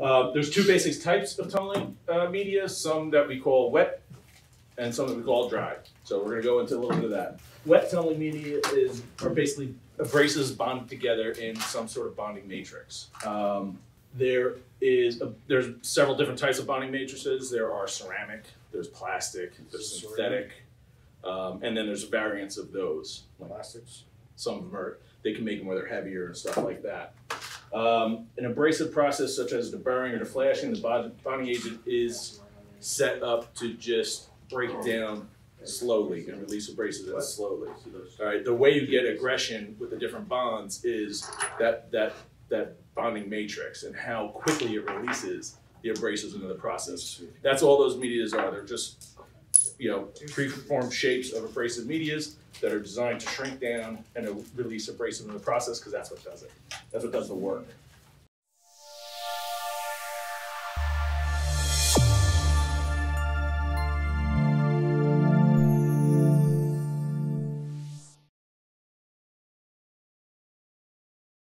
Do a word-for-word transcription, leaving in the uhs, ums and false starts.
Uh, there's two basic types of tunneling uh, media, some that we call wet and some that we call dry. So we're going to go into a little bit of that. Wet tunneling media is are basically abrasives bonded together in some sort of bonding matrix. Um, there is a, there's several different types of bonding matrices. There are ceramic, there's plastic, there's synthetic, um, and then there's variants of those. Like plastics. Some of them are, they can make them where they're heavier and stuff like that. Um, an abrasive process such as the burring or the flashing, the bonding agent is set up to just break down slowly and release abrasives slowly. All right, the way you get aggression with the different bonds is that that that bonding matrix and how quickly it releases the abrasives into the process. That's all those medias are. They're just, you know, preformed shapes of abrasive medias that are designed to shrink down and to release abrasive in the process, because that's what does it. That's what does the work.